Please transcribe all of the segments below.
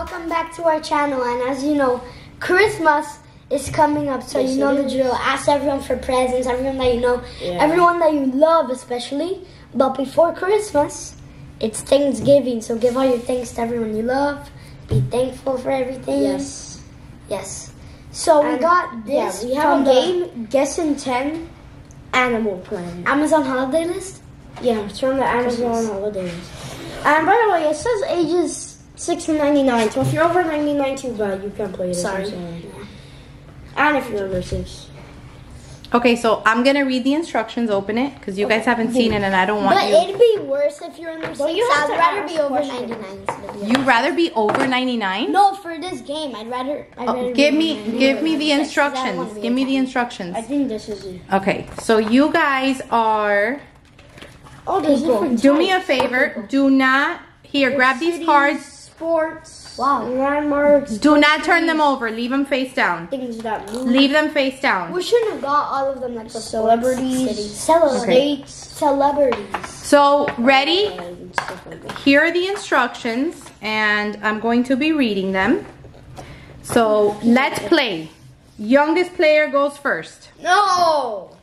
welcome back to our channel. And as you know, Christmas is coming up, so yes, you know the drill. Ask everyone for presents, everyone that you know, everyone that you love especially. But before Christmas, it's Thanksgiving, so give all your thanks to everyone you love. Be thankful for everything. Yes. Yes. So and we got this from a game, Guess in 10, Animal Planet. Amazon holiday list? Yeah, it's from the Amazon holiday list. And by the way, it says ages 6 to 99, so if you're over 99 too bad, you can't play it. Sorry. And if you're over 6. Okay, so I'm gonna read the instructions. Open it, because you guys haven't seen it, and I don't want you. But it'd be worse if you're in the six. I'd rather be over 99. You'd rather be over 99? No, for this game, I'd rather. Give me the instructions. Give me the instructions. I think this is it. Okay, so you guys are. Oh, there's different. Do me a favor. Do not grab these cards. Sports. Wow. Landmarks. Do not turn them over. Leave them face down. Things that move. Leave them face down. We shouldn't have got all of them like the celebrities. Celebrities. Celebrities. So, ready? Here are the instructions, and I'm going to be reading them. So, let's play. Youngest player goes first. No!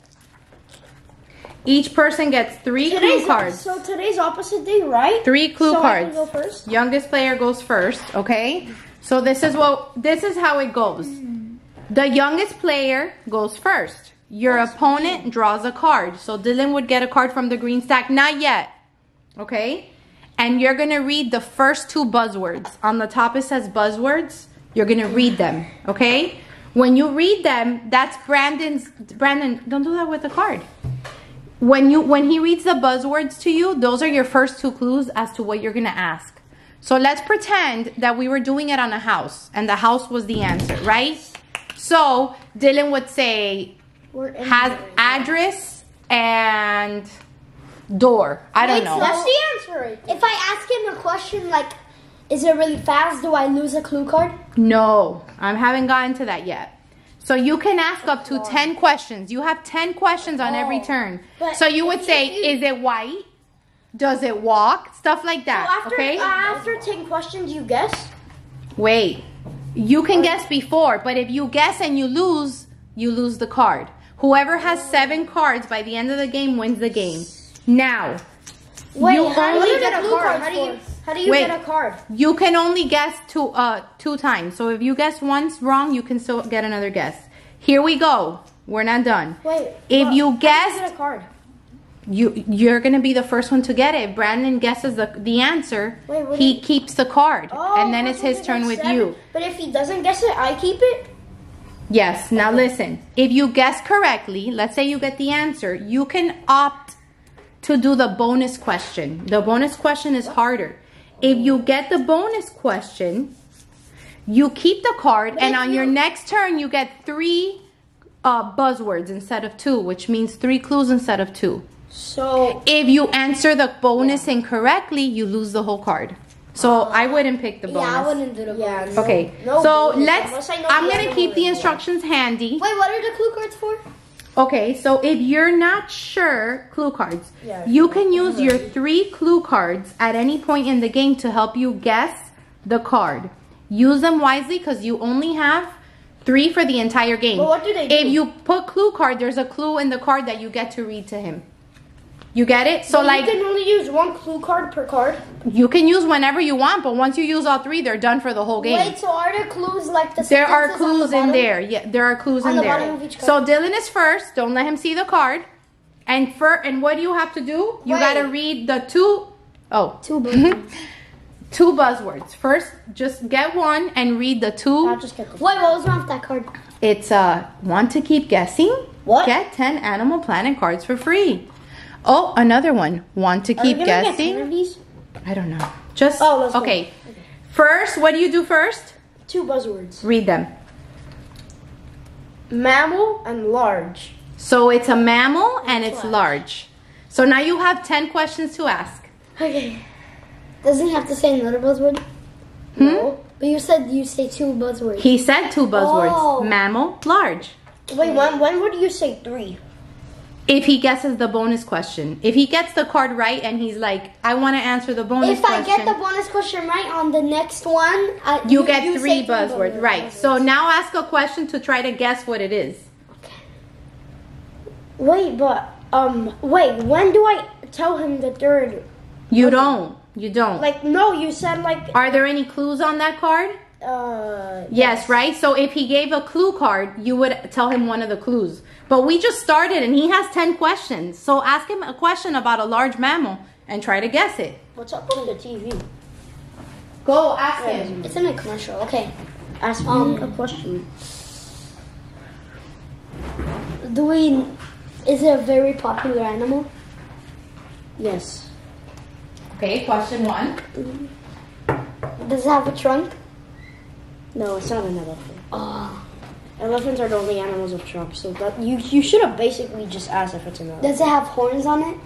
Each person gets 3 clue cards. So today's opposite day, right? 3 clue cards. So I can go first? Youngest player goes first, okay? So this is how it goes. The youngest player goes first. Your opponent draws a card. So Dylan would get a card from the green stack. Not yet. Okay? And you're going to read the first 2 buzzwords. On the top it says buzzwords. You're going to read them, okay? When you read them, that's Brandon, don't do that with the card. When he reads the buzzwords to you, those are your first 2 clues as to what you're going to ask. So let's pretend that we were doing it on a house, and the house was the answer, right? So Dylan would say, has address and door. I don't know. That's the answer right there. If I ask him a question like, is it really fast? Do I lose a clue card? No, I haven't gotten to that yet. So you can ask up to 10 questions. You have 10 questions on every turn. So you would say, is it white? Does it walk? Stuff like that, so after 10 questions, you guess? Wait. You can guess before, but if you guess and you lose the card. Whoever has 7 cards by the end of the game wins the game. Now, how do you get a card? You can only guess 2 times. So if you guess once wrong, you can still get another guess. Here we go. We're not done. Wait. If you guess, how do you get a card? You're gonna be the first one to get it. If Brandon guesses the answer, he keeps the card, and then it's his turn with you. But if he doesn't guess it, I keep it. Yes. Now listen. If you guess correctly, let's say you get the answer, you can opt to do the bonus question. The bonus question is harder. If you get the bonus question, you keep the card, and on your next turn, you get 3 buzzwords instead of 2, which means 3 clues instead of 2. So if you answer the bonus incorrectly, you lose the whole card. So I wouldn't pick the bonus. Yeah, I wouldn't do the bonus. Yeah, okay, so I'm going to keep the instructions handy. Wait, what are the clue cards for? Okay, so if you're not sure, clue cards. Yeah, you can use your 3 clue cards at any point in the game to help you guess the card. Use them wisely because you only have 3 for the entire game. But what do they do? If you put clue card, there's a clue in the card that you get to read to him. You get it? So you can only use 1 clue card per card? You can use whenever you want, but once you use all 3, they're done for the whole game. Wait, so are there clues like the There are clues in there. Yeah, there are clues in there. So Dylan is first. Don't let him see the card. And what do you have to do? You got to read the 2 buzzwords. 2 buzzwords. First, just get 1 and read the 2. I'll just get the 2. Wait, what was wrong with that card? It's want to keep guessing? What? Get 10 Animal Planet cards for free. Oh, another one. Want to keep guessing? I don't know. Just okay. First, what do you do first? 2 buzzwords. Read them. Mammal and large. So it's a mammal and it's large. So now you have 10 questions to ask. Okay. Doesn't he have to say another buzzword? No. But you said you say 2 buzzwords. He said 2 buzzwords. Mammal, large. Wait, when would you say 3? If he guesses the bonus question. If he gets the card right and he's like, I want to answer the bonus question. If I get the bonus question right on the next one, you get three buzzwords. Right. So now ask a question to try to guess what it is. Okay. Wait, but, wait, when do I tell him the third? You don't. You don't. Like, no, you said like... Are there any clues on that card? Yes, right? So if he gave a clue card, you would tell him one of the clues. But we just started and he has 10 questions. So ask him a question about a large mammal and try to guess it. What's up on the TV? Go ask him. It's in a commercial. Okay. Ask me a question. Is it a very popular animal? Yes. Okay, question one. Does it have a trunk? No, it's not an elephant. Elephants are the only animals with trunks, so that, you should have basically just asked if it's an elephant. Does it have horns on it?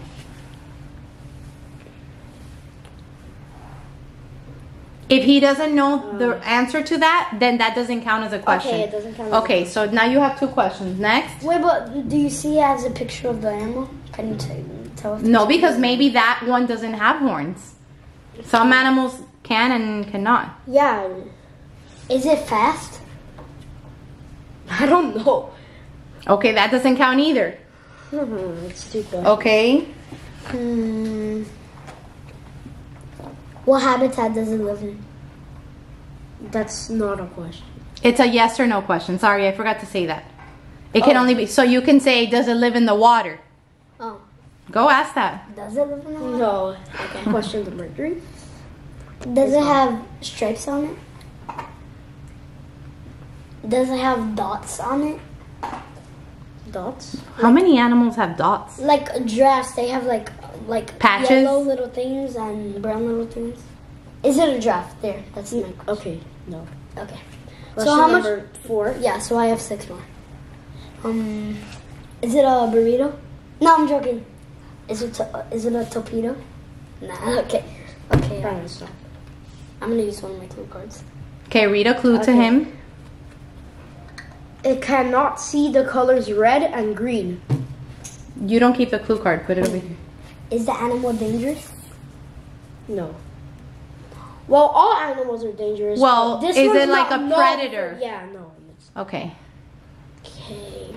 If he doesn't know the answer to that, then that doesn't count as a question. Okay, it doesn't count as a question. So now you have two questions. Next. Wait, but do you see it as a picture of the animal? Can you tell us? No, because maybe that one doesn't have horns. Some animals can and cannot. Yeah. Is it fast? I don't know. Okay, that doesn't count either. It's too bad. Okay. What habitat does it live in? That's not a question. It's a yes or no question. Sorry, I forgot to say that. It can only be... So you can say, does it live in the water? Oh. Go ask that. Does it live in the water? No. Okay. Question to Mercury. Does it have stripes on it? Does it have dots on it? Dots? How many animals have dots? Like giraffes, they have like patches, yellow little things and brown little things. Is it a giraffe? There, that's my question. Okay, no. Okay. Question so how much? 4. Yeah, so I have 6 more. Is it a burrito? No, I'm joking. Is it a torpedo? Nah. Okay. Okay. I'm gonna use one of my clue cards. Okay, read a clue to him. It cannot see the colors red and green. You don't keep the clue card. Put it over here. Is the animal dangerous? No. Well, all animals are dangerous. Well, this is it like a predator? Yeah, no. Okay. Okay.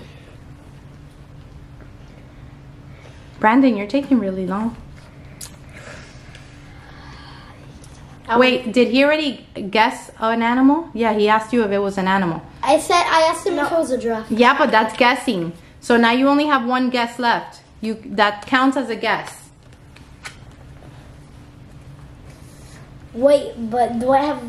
Brandon, you're taking really long. Wait, did he already guess an animal? Yeah, he asked you if it was an animal. I asked him if it was a giraffe. Yeah, but that's guessing. So now you only have one guess left. That counts as a guess. Wait, but do I have...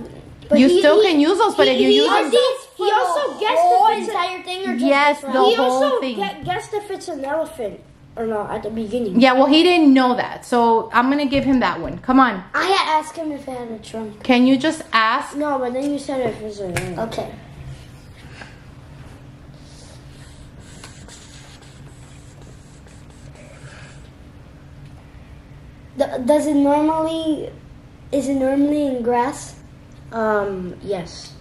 But you can use those, but if you use them... He also guessed the entire thing or just... Yes, the whole thing. He also guessed if it's an elephant. Or not at the beginning. Yeah, well, he didn't know that, so I'm gonna give him that one. Come on. I asked him if it had a trunk. Can you just ask? No, but then you said if it was a. Okay. Does it normally? Is it normally in grass? Yes.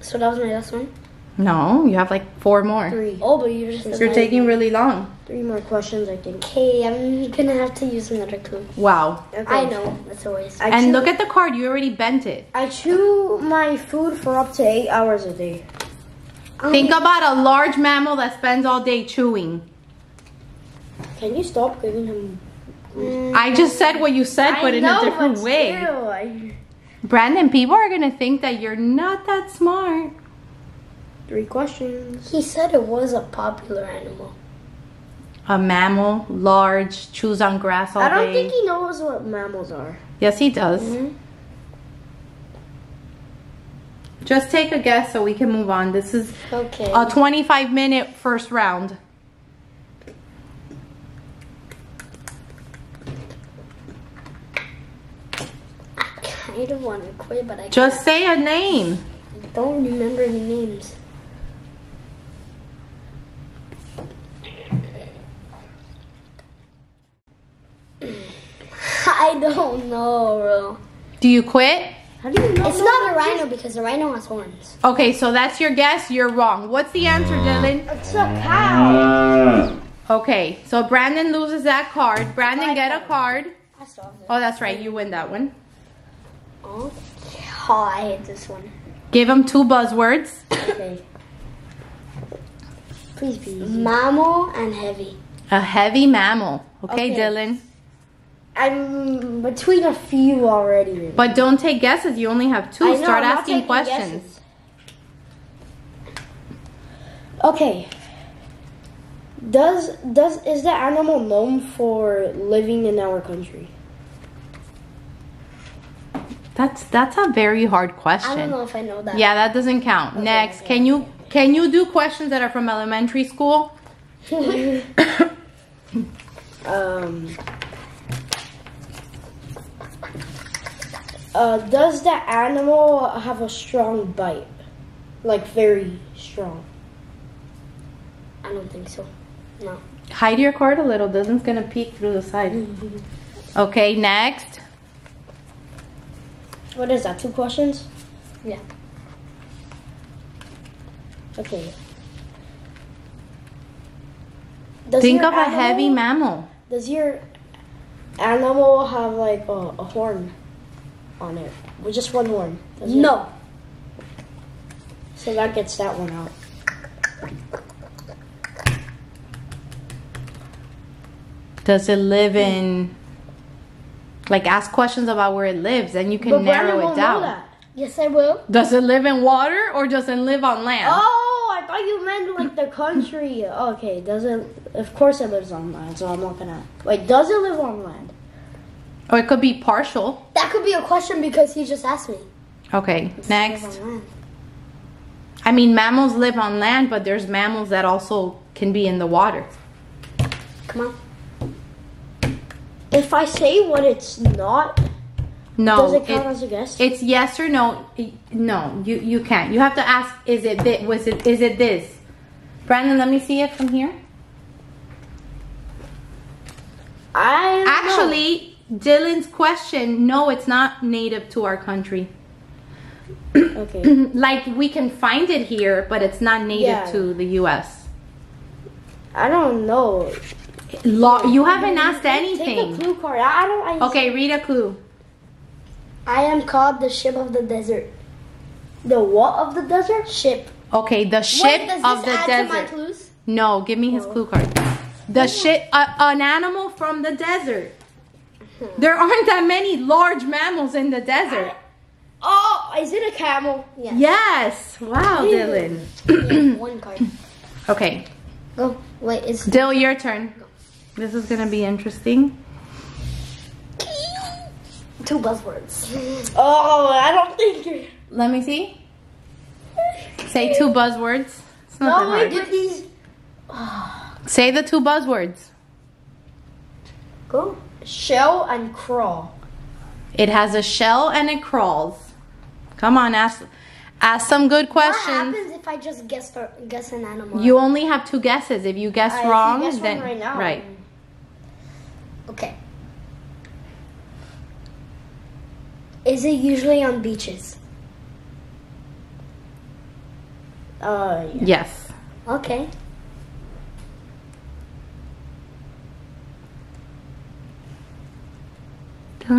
So that was my last one. No, you have like 4 more. 3. Oh, but you're taking really long. 3 more questions, I think. Okay, I'm gonna have to use another clue. Wow. Okay. I know, that's a waste. And look at the card, you already bent it. I chew my food for up to 8 hours a day. Think about a large mammal that spends all day chewing. Can you stop giving him... I just said what you said, but in a different way. Still, Brandon, people are gonna think that you're not that smart. 3 questions. He said it was a popular animal. A mammal, large, chews on grass all day. I don't think he knows what mammals are. Yes, he does. Just take a guess so we can move on. This is a 25-minute first round. I kind of want to quit, but I can't. Just say a name. I don't remember any names. I don't know, bro. Do you quit? How do you know? It's not a rhino because the rhino has horns. Okay, so that's your guess. You're wrong. What's the answer, Dylan? It's a cow. Okay, so Brandon loses that card. Brandon, get a card. Oh, that's right. You win that one. Oh, I hate this one. Give him two buzzwords. Okay. Please be easy. Mammal and heavy. A heavy mammal. Okay, okay. Dylan. I'm between a few already. But don't take guesses. You only have two. I know, start asking questions. Guesses. Okay. Is the animal known for living in our country? That's a very hard question. I don't know if I know that. Yeah, that doesn't count. Okay, next, okay. Can you do questions that are from elementary school? Does the animal have a strong bite? Like very strong? I don't think so. No. Hide your card a little. Dylan's gonna peek through the side. Okay, next. What is that? Two questions? Yeah. Okay. Think of a heavy mammal. Does your animal have like a horn on it? With just one horn? No. So that gets that one out. Does it live in, like, ask questions about where it lives and you can narrow it down. Yes, I will. Does it live in water or does it live on land? Oh, I thought you meant like the country. Okay, does it, of course it lives on land, so I'm not gonna, wait, does it live on land? Or it could be partial. That could be a question because he just asked me. Okay, next. I mean, mammals live on land, but there's mammals that also can be in the water. Come on. If I say what it's not, no, does it count as a guess? It's yes or no. No, you can't. You have to ask, is it this? Is it this? Brandon, let me see it from here. I actually know. Dylan's question. No, it's not native to our country. Okay. Like we can find it here, but it's not native to the U.S. I don't know. You haven't asked anything. Take a clue card. Okay, read a clue. I am called the ship of the desert. The what of the desert? Ship. Okay, the ship of the desert. Does this add to my clues? No, give me his clue card. The ship, an animal from the desert. There aren't that many large mammals in the desert. Is it a camel? Yes. Yes. Wow, Dylan. Yeah, one card. Okay. Go. Wait, it's Dill, your turn. Go. This is gonna be interesting. Two buzzwords. Oh, I don't think you're... Let me see. Say two buzzwords. It's not that hard. Did these... Say the two buzzwords. Go. Shell and crawl. It has a shell and it crawls. Come on, ask some good questions. What happens if I just guess an animal? You only have two guesses. If you guess wrong, then... Right now. Right. Okay. Is it usually on beaches? Yeah. Yes. Okay. Can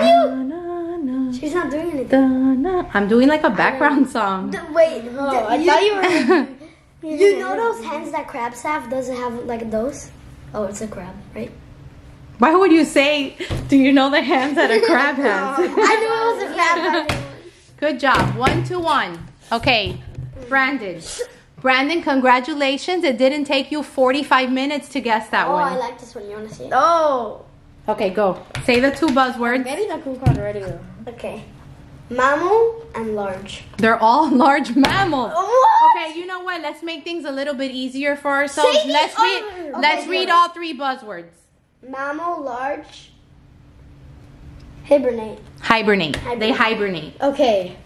you? She's not doing anything. I'm doing like a background song. Wait, I thought you were... You know those hands that crabs have? Does it have like those? Oh, it's a crab, right? Why would you say, do you know the hands that a crab has? I knew it was a crab. Good job. 1-1. Okay, Brandon. Brandon, congratulations. It didn't take you 45 minutes to guess that one. Oh, I like this one. You want to see it? Oh. Okay, go. Say the two buzzwords. Maybe the cool card already. Okay. Mammal and large. They're all large mammals. What? Okay, you know what? Let's make things a little bit easier for ourselves. Let's read all three buzzwords. Mammal, large, hibernate. Hibernate. They hibernate. Okay.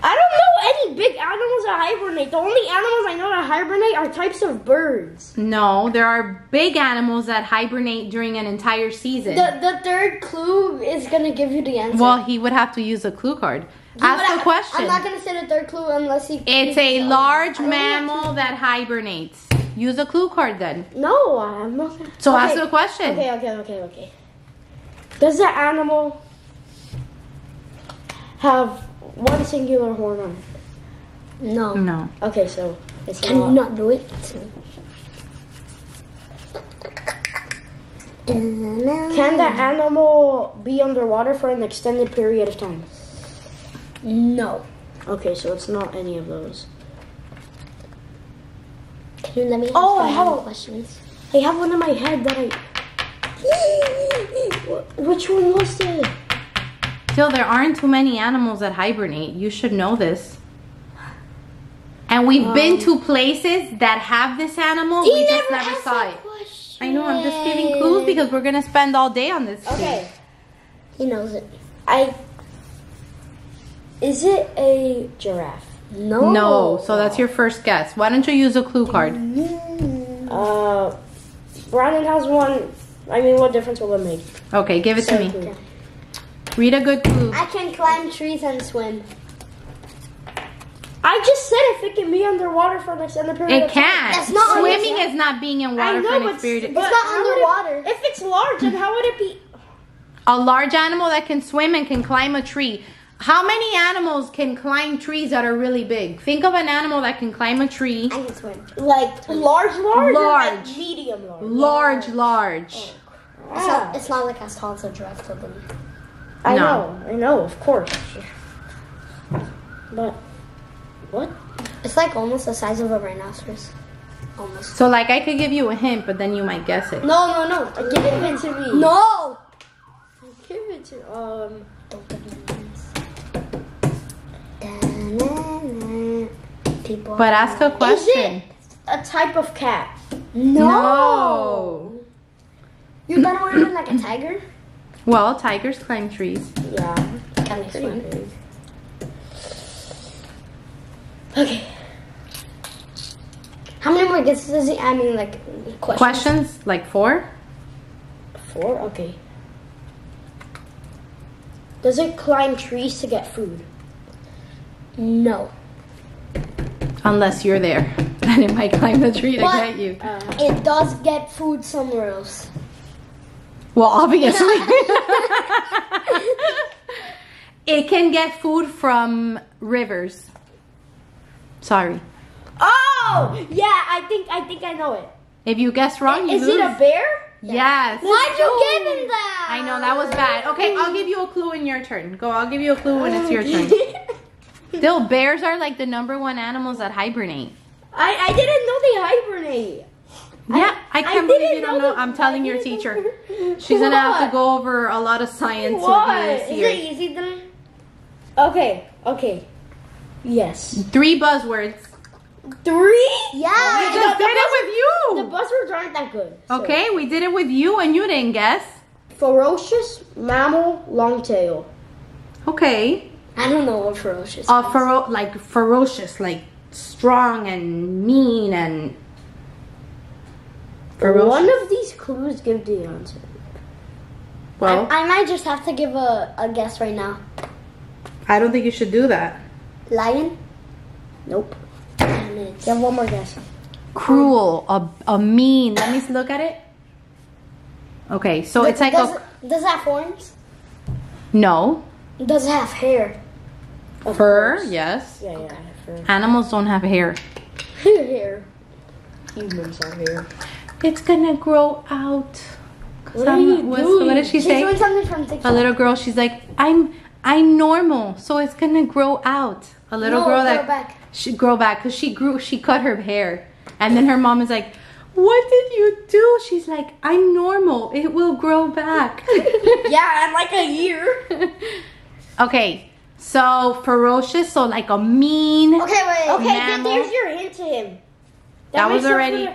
I don't know any big animals that hibernate. The only animals I know that hibernate are types of birds. No, there are big animals that hibernate during an entire season. The third clue is going to give you the answer. Well, he would have to use a clue card. Ask the question. I'm not going to say the third clue unless he... It's a large mammal that hibernates. Use a clue card then. No, I'm not going to... So ask the question. Okay. Does the animal have one singular horn on it? No. No. Okay, so it's can you not do it? Can the animal be underwater for an extended period of time? No. Okay, so it's not any of those. Can you let me ask more questions? I have one in my head that Which one was it? Still, there aren't too many animals that hibernate. You should know this. And we've been to places that have this animal. We just never saw it. I know, I'm just giving clues because we're gonna spend all day on this. Okay. He knows it. Is it a giraffe? No. No, so that's your first guess. Why don't you use a clue card? Brandon has one. I mean, what difference will it make? Okay, give it to me. Read a good clue. I can climb trees and swim. I just said if it can be underwater for an extended period of time. It can. That's not swimming is not being in water for an extended period. It's not underwater. If it's large, then how would it be? A large animal that can swim and can climb a tree. How many animals can climb trees that are really big? Think of an animal that can climb a tree. I can swim. Like large, or like medium large? Large. Oh, it's not like as tall as a giraffe. I know, of course. But what? It's like almost the size of a rhinoceros. Almost. So like I could give you a hint, but then you might guess it. No. Give it to me. No. Give it to people. But ask a question. Is it a type of cat? No. You better want to like a tiger? Well, tigers climb trees. Yeah, tigers climb trees. Okay. How many more guesses does he? I mean, like questions. Questions like four. Four. Okay. Does it climb trees to get food? No. Unless you're there, then it might climb the tree to get you. It does get food somewhere else. Well, obviously. It can get food from rivers. Sorry. Oh, yeah, I think I know it. If you guess wrong, you lose. Is it a bear? Yes. Why'd you give him that? I know, that was bad. Okay, I'll give you a clue in your turn. Go, I'll give you a clue when it's your turn. Still, bears are like the #1 animals that hibernate. I didn't know they hibernate. Yeah, I can't believe you don't know. I'm telling your teacher. She's going to have to go over a lot of science with you this year. Is it easy then? Okay. Yes. 3 buzzwords. 3? Yeah. We just did it with you. The buzzwords aren't that good. So. Okay, we did it with you and you didn't guess. Ferocious, mammal, long tail. Okay. I don't know what ferocious means. Like ferocious, like strong and mean and... Ferocious. One of these clues give the answer. Well, I might just have to give a guess right now. I don't think you should do that. Lion? Nope. You have one more guess. Cruel, a mean. Let me look at it. Okay, so it's like does it have horns? No. Does it have hair? Fur? Yes. Yeah, fur. Animals don't have hair. Hair. Humans have hair. It's gonna grow out. What did she say? She's doing something from TikTok. A little girl, she's like, I'm normal, so it's gonna grow out. A little girl that should grow back because she cut her hair. And then her mom is like, what did you do? She's like, I'm normal, it will grow back. Yeah, in like a year. Okay. So ferocious, so like a mean. Okay, wait. Okay, there's your hint to him. That was already.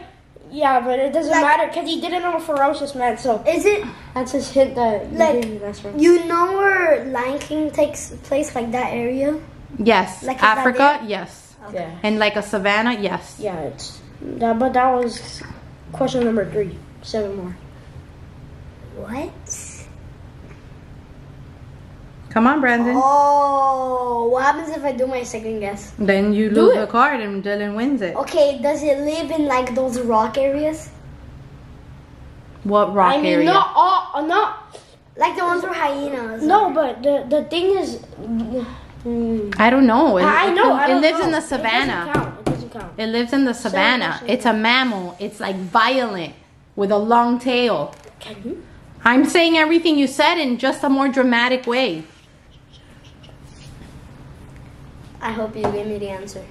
Yeah, but it doesn't matter because he didn't know ferocious man. So is it? That's his hint that you didn't. You know where Lion King takes place, like that area. Yes. Like Africa, yes. Okay. Yeah. And like a savannah, yes. Yeah, it's that, but that was question number 3. 7 more. What? Come on, Brandon. Oh, what happens if I do my second guess? Then you lose the card and Dylan wins it. Okay, does it live in like those rock areas? What rock area? I mean, not all, not like the ones with hyenas. No, but the thing is, I don't know. It lives in the savannah. It lives in the savannah. It's a mammal. It's like violent with a long tail. Can you? I'm saying everything you said in just a more dramatic way. I hope you give me the answer.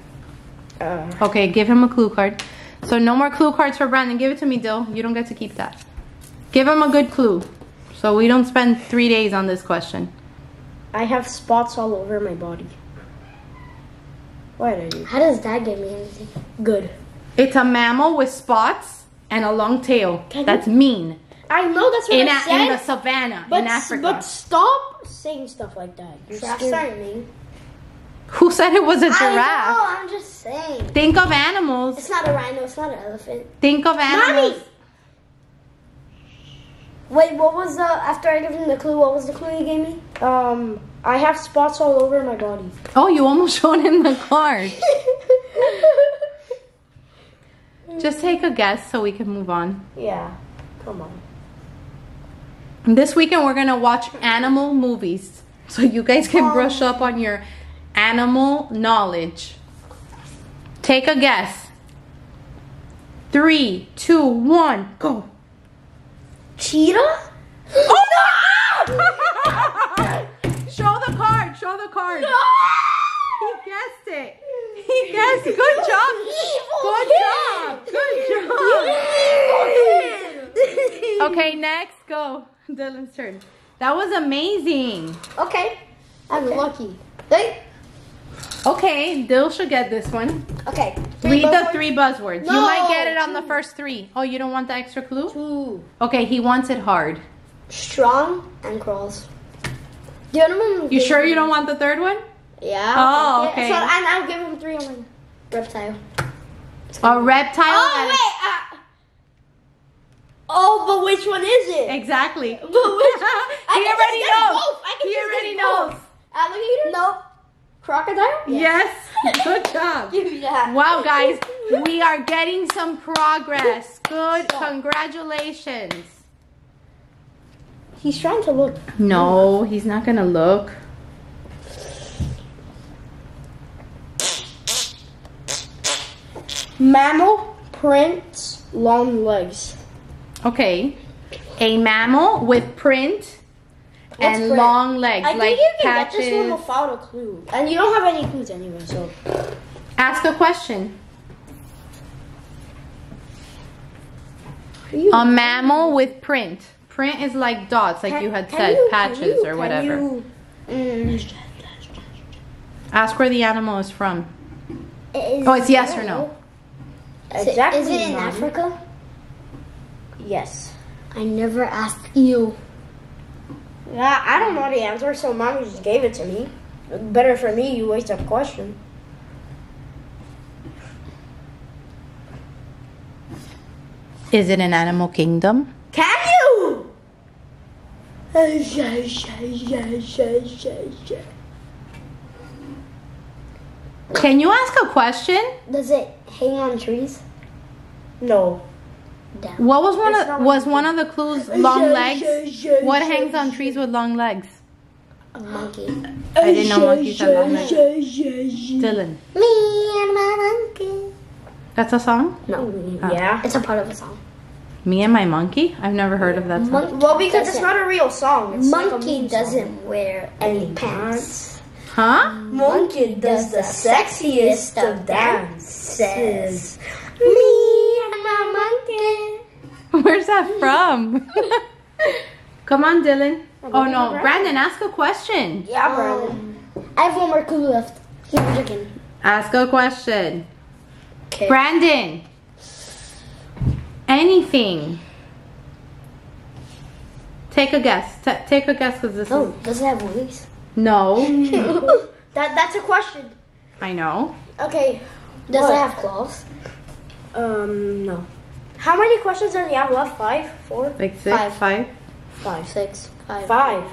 Okay, give him a clue card. So no more clue cards for Brandon. Give it to me, Dill. You don't get to keep that. Give him a good clue, so we don't spend 3 days on this question. I have spots all over my body. What are you? How does that give me anything? Good. It's a mammal with spots and a long tail. That's mean. I know that's what I said. In the savannah, in Africa. But stop saying stuff like that. You're scaring me. Who said it was a giraffe? I know, I'm just saying. Think of animals. It's not a rhino, it's not an elephant. Think of animals. Mommy! Wait, what was the, after I gave him the clue, what was the clue you gave me? I have spots all over my body. Oh, you almost showed him the card. Just take a guess so we can move on. Yeah, come on. This weekend we're gonna watch animal movies. So you guys can brush up on your animal knowledge. Take a guess. 3, 2, 1, go. Cheetah? Oh no! Show the card, show the card. No! He guessed it. He guessed. Good job. Good job. Good job. Okay, next, go. Dylan's turn. That was amazing. Okay. I'm lucky. Okay, Dill should get this one. Okay. Read the 3 buzzwords. No, you might get it on the first 3. Oh, you don't want the extra clue? 2. Okay, he wants it hard. Strong and crawls. The other one. You sure you don't want the third one? Yeah. Oh, okay. So, and I'll give him 3 on reptile. A reptile? Oh, wait. Oh, but which one is it? Exactly. But which one? He already knows. He already knows. Alligator? No. Crocodile? Yes. Yes. Good job. Yeah. Wow, guys. We are getting some progress. Good. Congratulations. He's trying to look. No, he's not going to look. Mammal, print, long legs. Okay. A mammal with print. And long legs, I like think you can patches. Get this one without a clue. And you don't have any clues anyway, so. Ask a question. A mammal with print. Print is like dots, like you had said, patches or whatever. Ask where the animal is from. Oh, it's yes or no. Exactly. Is it in Africa? Yes. I never asked you. Yeah, I don't know the answer, so Mommy just gave it to me. Better for me, you waste a question. Is it an animal kingdom? Can you? Can you ask a question? Does it hang on trees? No. Down. What was one of the clues? Long legs. What hangs on trees with long legs? A monkey. I didn't know monkeys had long legs. Dylan. Me and my monkey. That's a song? No. Oh. Yeah. It's a part of a song. Me and my monkey? I've never heard of that song. Monkey because it's not a real song. It's monkey like doesn't wear any pants. Huh? Monkey does the sexiest of dances. Me. Where's that from? Come on, Dylan. Oh no, Brandon, ask a question. Yeah, Brandon. I have 1 more clue left. Keep looking. Ask a question. Okay. Brandon. Anything. Take a guess. Take a guess because this is. Does it have wings? No. That's a question. I know. Okay. Does it have claws? No. How many questions do you have left? Five? Four? Like six? Five.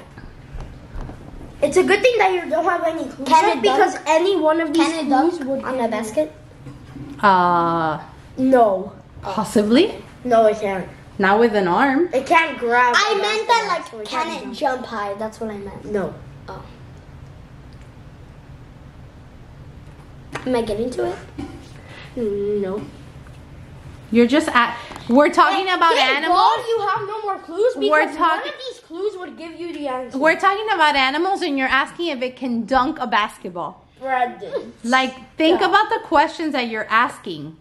It's a good thing that you don't have any clues. Can it because dunk? Any one of these clues would on a basket? No. Possibly? No, it can't. Not with an arm. It can't grab. I meant that, like, can it jump high? That's what I meant. No. Oh. Am I getting to it? No. You're just at. We're talking about animals. God, you have no more clues because none of these clues would give you the answer. We're talking about animals, and you're asking if it can dunk a basketball. Brandon. Like, think about the questions that you're asking.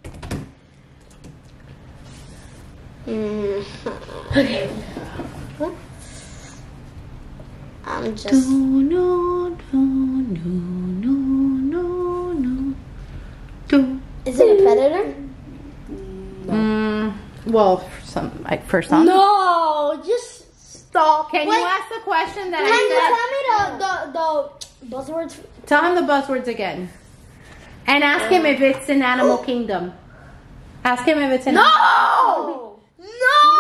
Okay. Huh? I'm just. No. Is it a predator? No. Well, for some. No, just stop. Can you ask the question that Can you tell me the buzzwords? Tell him the buzzwords again, and ask him if it's an animal kingdom. Ask him if it's an. No. No!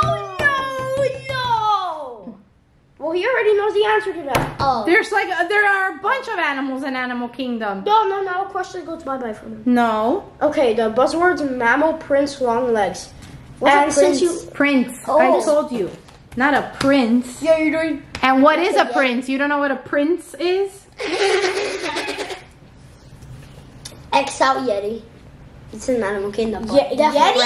Well, he already knows the answer to that. Oh. There's there are a bunch of animals in Animal Kingdom. No. Question goes bye-bye for me. No. Okay, the buzzwords: mammal, prince, long legs. Prince. Oh. I told you. Not a prince. Yeah, you're doing. And what is a prince? You don't know what a prince is? X-Out Yeti. It's an Animal Kingdom. Yeah, Yeti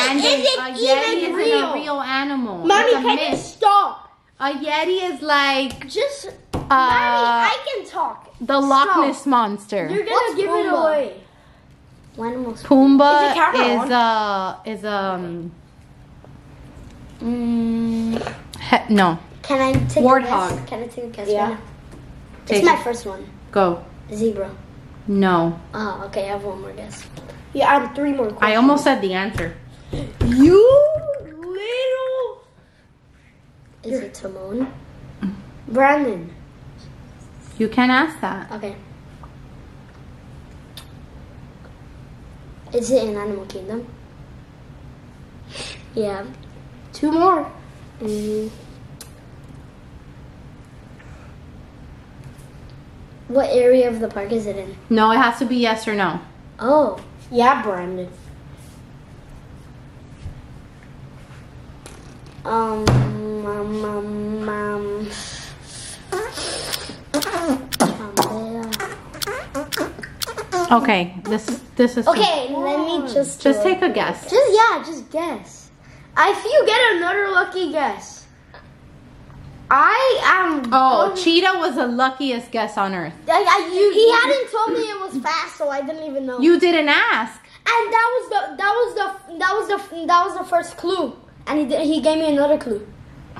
isn't a real animal. Mommy, can you stop? A Yeti is like just. Mommy, I can talk. The Loch Ness monster. You're gonna give it away. Pumbaa is no. Can I take a guess? Can I take a guess? Yeah. It's my first one. Go. Zebra. No. Oh, okay. I have one more guess. Yeah, I have three more questions. I almost said the answer. Is it Timon? Brandon. You can't ask that. Okay. Is it in Animal Kingdom? Yeah. Two more. What area of the park is it in? No, it has to be yes or no. Oh. Yeah, Brandon. Okay, this is okay. Let me just take a guess. Just guess. If you get another lucky guess, I am. Oh, cheetah was the luckiest guess on earth. He hadn't told me it was fast, so I didn't even know. You didn't ask. And that was the first clue. And he gave me another clue.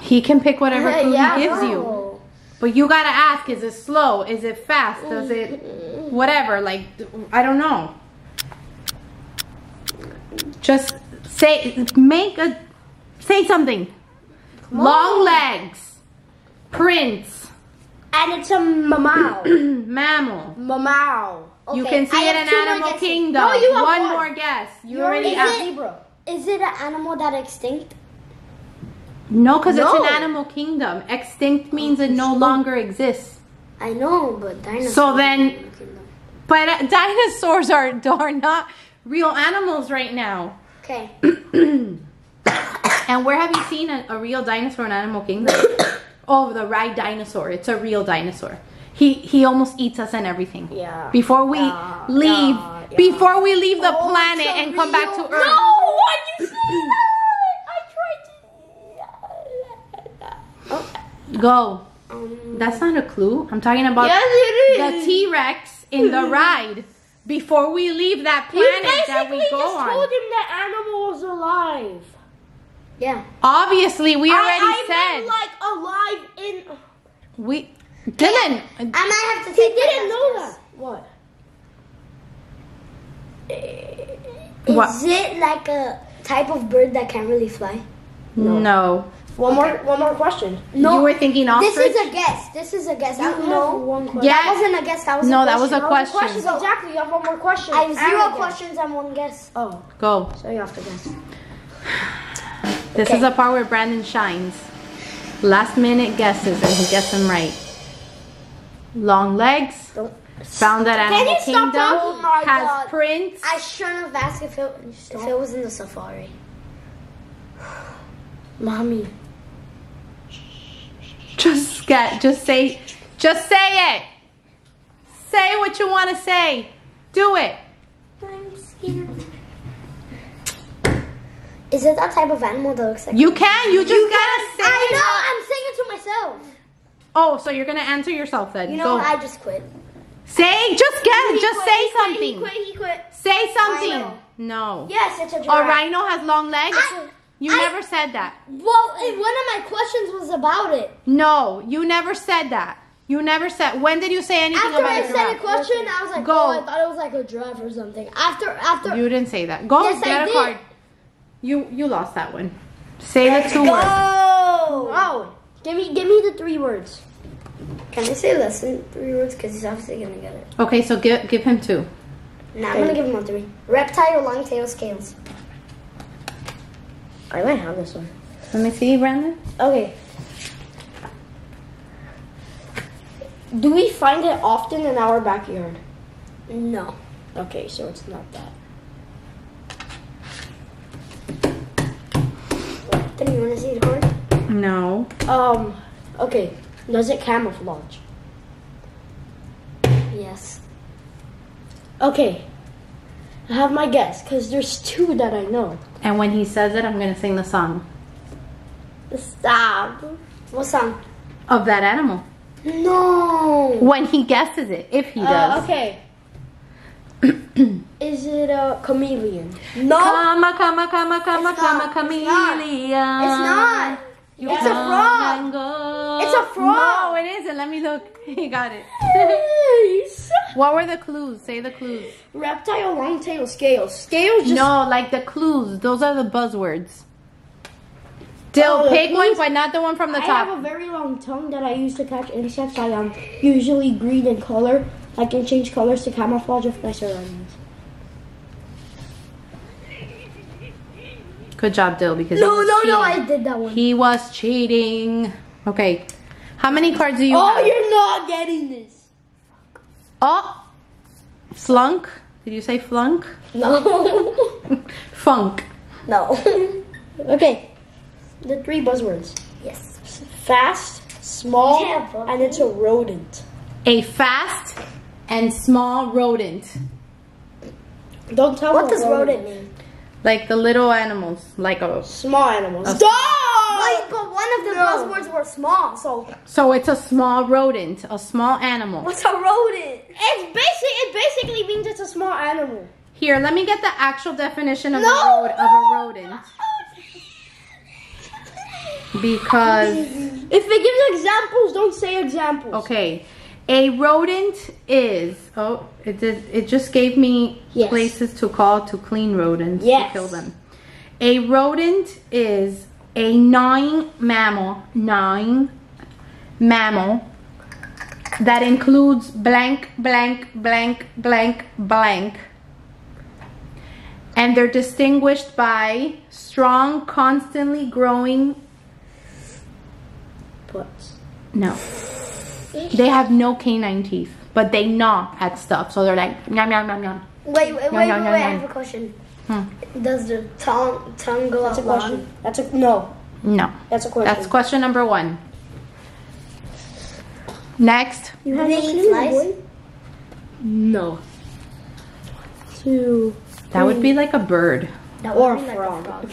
He can pick whatever clue he gives you. But you gotta ask: is it slow? Is it fast? Does it whatever? Like, I don't know. Just say something. Long legs. Prince. And it's a mammal. Okay. You can see it in Animal Kingdom. No, you have one more guess. You already asked. Is it an animal that extinct? No, because it's an Animal Kingdom. Extinct means it no longer exists. I know, but dinosaurs. So then, but dinosaurs are not real animals right now. Okay. And where have you seen a real dinosaur in Animal Kingdom? Oh, the right dinosaur. It's a real dinosaur. He almost eats us and everything. Yeah. Before we leave the planet and come back to Earth. No, why'd you say that? I tried to. Go. That's not a clue. I'm talking about the T-Rex in the ride. Before we leave that planet that we go on. You basically just told him that animal was alive. Yeah. Obviously, we already said. I mean, like, alive in. We didn't. I might have to take. He didn't know that. What? Is it like a type of bird that can't really fly? No. One more question. No, you were thinking ostrich. This is a guess. This is a guess. You have one question. Yes. That wasn't a guess. That was no, a that was a question. Questions. So, exactly. You have one more question. I have zero questions and one guess. Oh, go. So you have to guess. This is a part where Brandon shines. Last minute guesses and he gets them right. Long legs. Don't. Found that Animal Kingdom has prints. I shouldn't have asked if it was in the safari. Mommy. Just say it. Say what you want to say. Do it. I'm scared. Is it that type of animal that looks like? You can. You just gotta say. I know. I'm saying it to myself. Oh, so you're gonna answer yourself then? You know, I just quit. Say, just guess, just say something. He quit. Say something. Rhino. No. Yes, it's a giraffe. A rhino has long legs? You never said that. Well, one of my questions was about it. No, you never said that. You never said, when did you say anything about a giraffe? After I said a question, I was like, oh, I thought it was like a giraffe or something. After. You didn't say that. Go, yes, get I a did. Card. You lost that one. Say the two words. Wow. Give me the three words. Can I say less than three words? Because he's obviously gonna get it. Okay, so give him two. Nah, I'm gonna give him all three. Reptile, long tail, scales. I might have this one. Let me see, Brandon. Okay. Do we find it often in our backyard? No. Okay, so it's not that. Then you wanna see the card? No. Okay. Does it camouflage? Yes. Okay. I have my guess, because there's two that I know. And when he says it, I'm going to sing the song. Stop. What song? Of that animal. No. When he guesses it, if he does. Okay. Is it a chameleon? No. Chameleon. It's not. It's a frog. It's a frog. No, it isn't. Let me look. He got it. Nice. What were the clues? Say the clues. Reptile, long tail, scales. Scales. Just no, like the clues. Those are the buzzwords. Still, pick one, but not the one from the top. I have a very long tongue that I use to catch insects. I am usually green in color. I can change colors to camouflage with my surroundings. Good job, Dill, because no, I did that one. He was cheating. Okay. How many cards do you have? Oh, you're not getting this. Oh. Slunk? Did you say flunk? No. Funk? No. Okay. The three buzzwords. Yes. Fast, small, and it's a rodent. A fast and small rodent. Don't tell me. What does rodent mean? Like the little animals, like a small animals. Dog! But one of the buzzwords were small, so it's a small rodent, a small animal. What's a rodent? It basically means it's a small animal. Here, let me get the actual definition of a rodent. Because if they give you examples, don't say examples. Okay. A rodent is, it just gave me places to call to clean rodents to kill them. A rodent is a gnawing mammal that includes blank, blank, blank, blank, blank. And they're distinguished by strong, constantly growing butts. No. They have no canine teeth, but they gnaw at stuff, so they're like, yum, yum, yum, yum. Wait, I have a question. Does the tongue go out long? That's a no. No. That's a question. That's question number one. Next. You have any flies? No. Two. That would be like a bird. Or a frog.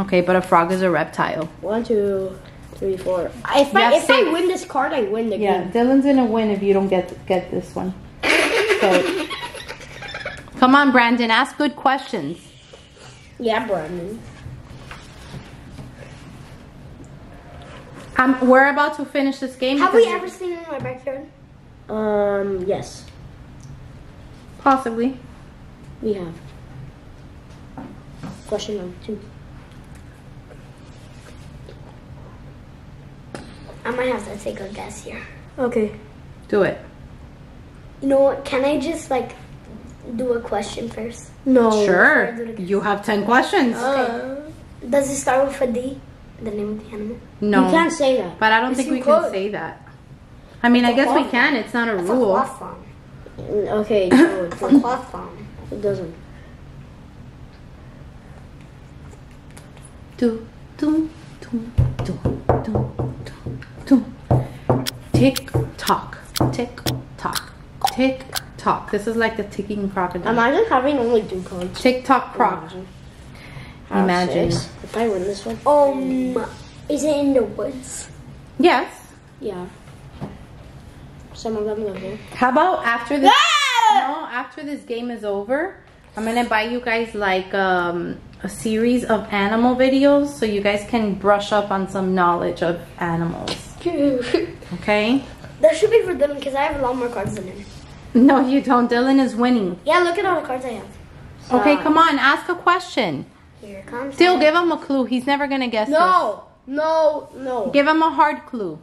Okay, but a frog is a reptile. 1, 2, 3, 4. If I win this card, I win the game. Yeah, Dylan's gonna win if you don't get this one. So. Come on, Brandon, ask good questions. Yeah, Brandon. We're about to finish this game. Have we ever seen it in my backyard? Yes. Possibly. We have. Question number 2. I might have to take a guess here. Okay. Do it. You know what? Can I just like do a question first? No. Sure. You have 10 questions. Okay. Does it start with a D? The name of the animal? No. You can't say that. But I don't think we can say that. I mean, I guess we can. It's not a rule. It's a cloth farm. Okay. No, it's a cloth farm. It doesn't. Do, do, do, do, do, do, do. Tick tock. Tick tock. Tick tock. This is like the ticking crocodile. Imagine having only 2 cards. Tick tock croc. Imagine. If I win this one. Is it in the woods? Yes. Yeah. Some of them live here. How about after this? No, after this game is over, I'm gonna buy you guys like a series of animal videos so you guys can brush up on some knowledge of animals. Okay. That should be for Dylan because I have a lot more cards than him. No, you don't. Dylan is winning. Yeah, look at all the cards I have. So. Okay, come on, ask a question. Here comes. Still, give him a clue. He's never gonna guess. No, this. No, no. Give him a hard clue.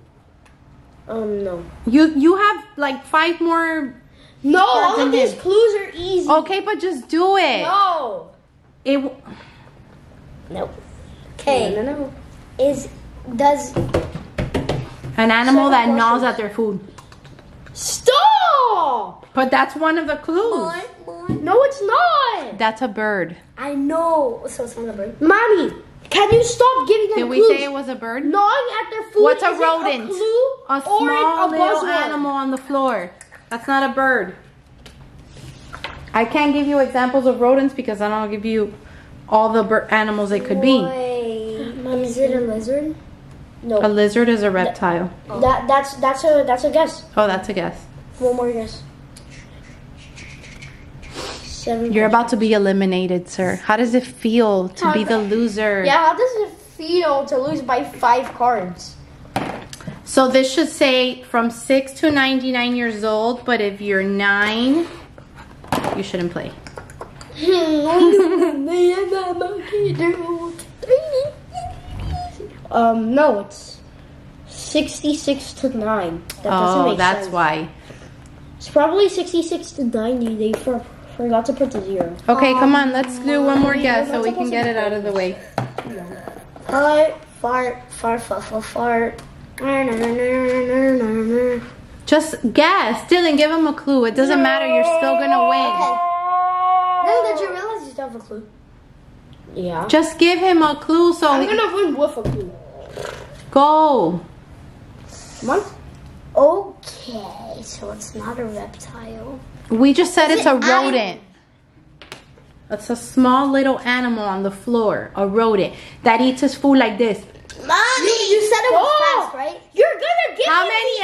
No. You have like 5 more. No, all of these clues are easy. Okay, but just do it. No. It. Nope. Okay. No, no, no. Does an animal that gnaws at their food? Stop! But that's one of the clues. Mine. No, it's not. That's a bird. I know. So it's not a bird. Mommy, can you stop giving them clues? Did we say it was a bird? Gnawing at their food. What's a rodent? A clue or small little animal on the floor. That's not a bird. I can't give you examples of rodents because I don't give you all the animals it could be. Wait, is it a lizard? No. A lizard is a reptile. That's a guess. Oh, that's a guess. One more guess. 7 You're about to be eliminated, sir. How does it feel to be the loser? Yeah, how does it feel to lose by 5 cards? So this should say from 6 to 99 years old, but if you're 9, you shouldn't play. No, it's 66 to 9. That doesn't make sense. Why. It's probably 66 to 90. They forgot to put the 0. Okay, come on. Let's do one more guess so we can get it out of the way. Fart. Just guess. Dylan, give him a clue. It doesn't matter. You're still going to win. Now that you realize you still have a clue. Yeah. Just give him a clue so I'm going to win with a clue. Go. What? Okay. So it's not a reptile. We just said it's a rodent. It's a small little animal on the floor. A rodent that eats its food like this. Mommy, you said it was fast, right? You're gonna give me the answer. How many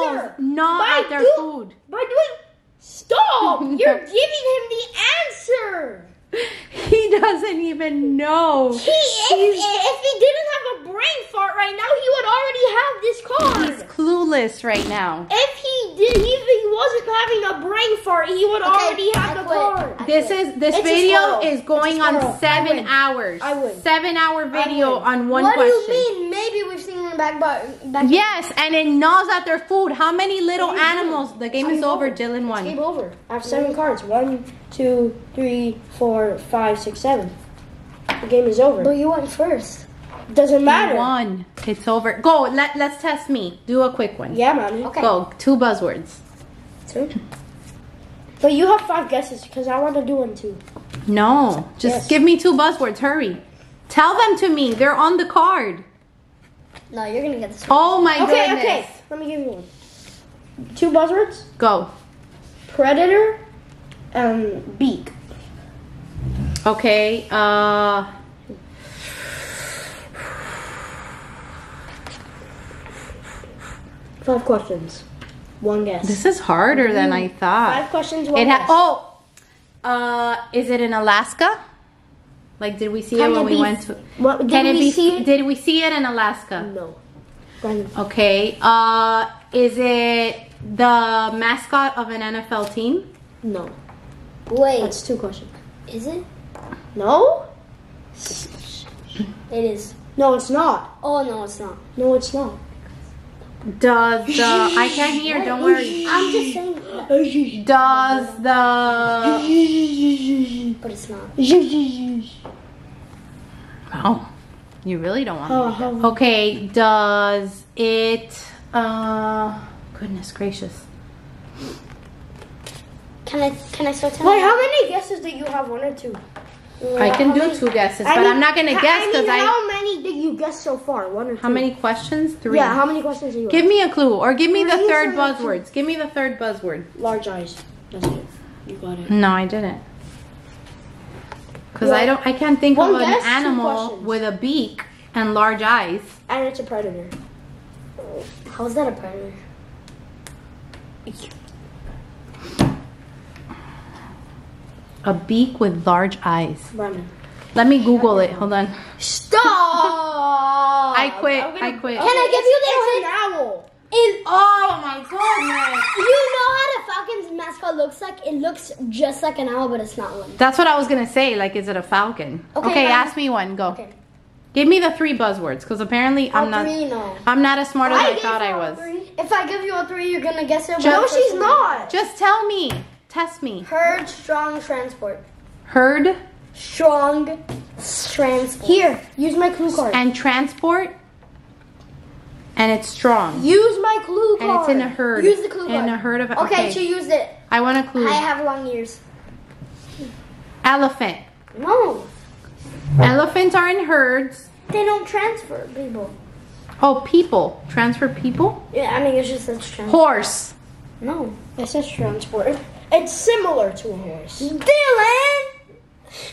animals gnaw at their food? By doing stop! You're giving him the answer. He doesn't even know. If he didn't have a brain fart right now, he would already have this card. He's clueless right now. If he wasn't having a brain fart, he would already have the card. This video is going on 7 hours. 7 hour video on one question. What do you mean? Maybe we've seen in the back. Yes, and it gnaws at their food. How many little animals? The game is over. Dylan won. It's game over. I have 7 cards. 1, 2, 3, 4, 5, 6, 7. The game is over. But you won first. Doesn't matter. You won. It's over. Go. Let's test me. Do a quick one. Yeah, mommy. Okay. Go. 2 buzzwords. 2. But you have 5 guesses because I want to do one too. No. Just give me 2 buzzwords. Hurry. Tell them to me. They're on the card. No, you're gonna get this one. Oh my goodness. Okay. Let me give you one. 2 buzzwords. Go. Predator and beak. Okay. Five questions. One guess. This is harder than I thought. 5 questions, one guess. Is it in Alaska? Like, did we see it when we went to... Did we see it in Alaska? No. Okay. Is it the mascot of an NFL team? No. Wait. That's 2 questions. Is it? No? It is. No, it's not. Oh, no, it's not. No, it's not. Does the... I can't hear, don't worry. I'm just saying. Does the... But it's not. Wow. You really don't want to. Okay, does it... goodness gracious. Can I start telling you? Wait, how many guesses do you have? One or two? I can do two guesses, but I'm not going to guess because I... How many did you guess so far? One or two? How many questions? Three. Yeah, how many questions are you asking? Give me a clue, or give me the third buzzwords. Give me the third buzzword. Large eyes. That's it. You got it. No, I didn't. Because I can't think of an animal with a beak and large eyes. And it's a predator. How is that a predator? A beak with large eyes. Running. Let me Google it. Hold on. Stop! I quit. I quit. Can I give you the hint? An owl. Oh my goodness. You know how the falcon's mascot looks like? It looks just like an owl, but it's not one. That's what I was going to say. Like, is it a falcon? Okay, ask me one. Go. Okay. Give me the three buzzwords, because apparently I'm not as smart as I thought I was. Three. If I give you a three, you're going to guess it. No, she's not. Just tell me. Test me. Herd, strong, transport. Herd. Strong, transport. Here, use my clue card. And transport. And it's strong. Use my clue card. And it's in a herd. Use the clue card. In a herd of... Okay, she used it. I want a clue. I have long ears. Elephant. No. Elephants are in herds. They don't transfer people. Oh, people. Transfer people? Yeah, I mean, it's just that's transport. Horse. No, it's just transport. It's similar to a horse. Dylan!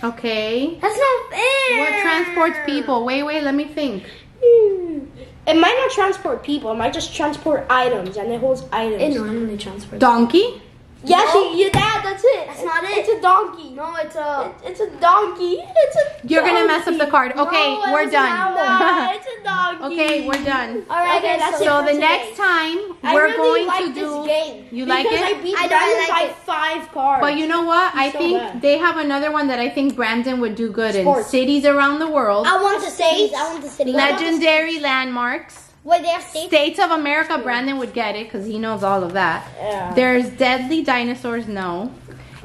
Okay. That's not fair! What transports people? Wait, let me think. It might not transport people. It might just transport items, and it holds items. It normally transports. Donkey? Yeah, that's it. That's not it. It's a donkey. No, it's a donkey. It's a donkey. You're going to mess up the card. Okay, no, we're done. No, it's a donkey. Okay, we're done. All right, okay, that's it. So the next time, we're really going like to do... This game. You like it? I beat Brandon by 5 cards. But you know what? He's I think they have another one that I think Brandon would do good in. Cities around the world. I want the cities. I want the cities. Legendary landmarks. Wait, they have states? States of America, Brandon would get it because he knows all of that. Yeah. There's deadly dinosaurs, no.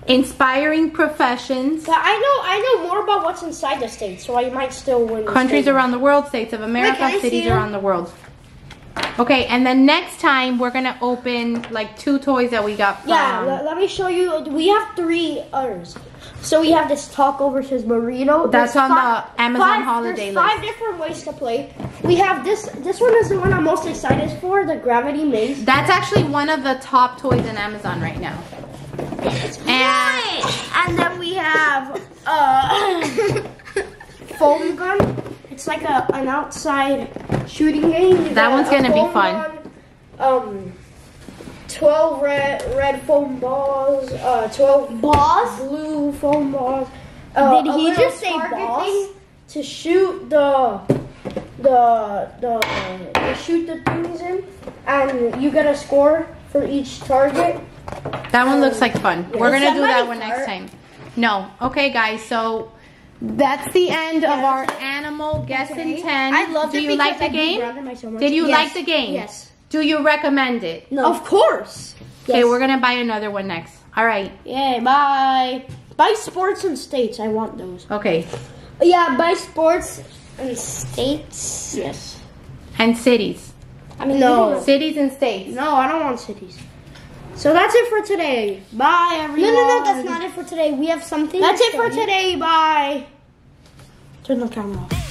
Inspiring professions. But I know more about what's inside the states, so I might still win. Countries around the world, states of America, cities around the world. Okay, and then next time we're gonna open like 2 toys that we got from... Yeah, let me show you. We have 3 others. So we have this taco versus burrito. That's on the Amazon holiday list. There's 5 different ways to play. We have this. This one is the one I'm most excited for, the Gravity Maze. That's actually one of the top toys on Amazon right now. And then we have foam gun. It's like an outside shooting game. That one's gonna be fun. Gun, 12 red foam balls, 12 balls, blue foam balls. Did he just say balls? To shoot the things in, and you get a score for each target. That one looks like fun. We're gonna do that one next time. No, okay, guys. So that's the end of our animal Guess in 10. I loved it. Do you like the game? So did you like the game? Yes. Do you recommend it? No. Of course. Yes. Okay, we're going to buy another one next. All right. Yay, bye. Buy sports and states. I want those. Okay. Yeah, buy sports and states. Yes. And cities. I mean, no. Cities and states. No, I don't want cities. So that's it for today. Bye, everyone. No, that's not it for today. We have something. That's it for today. Bye. Turn the camera off.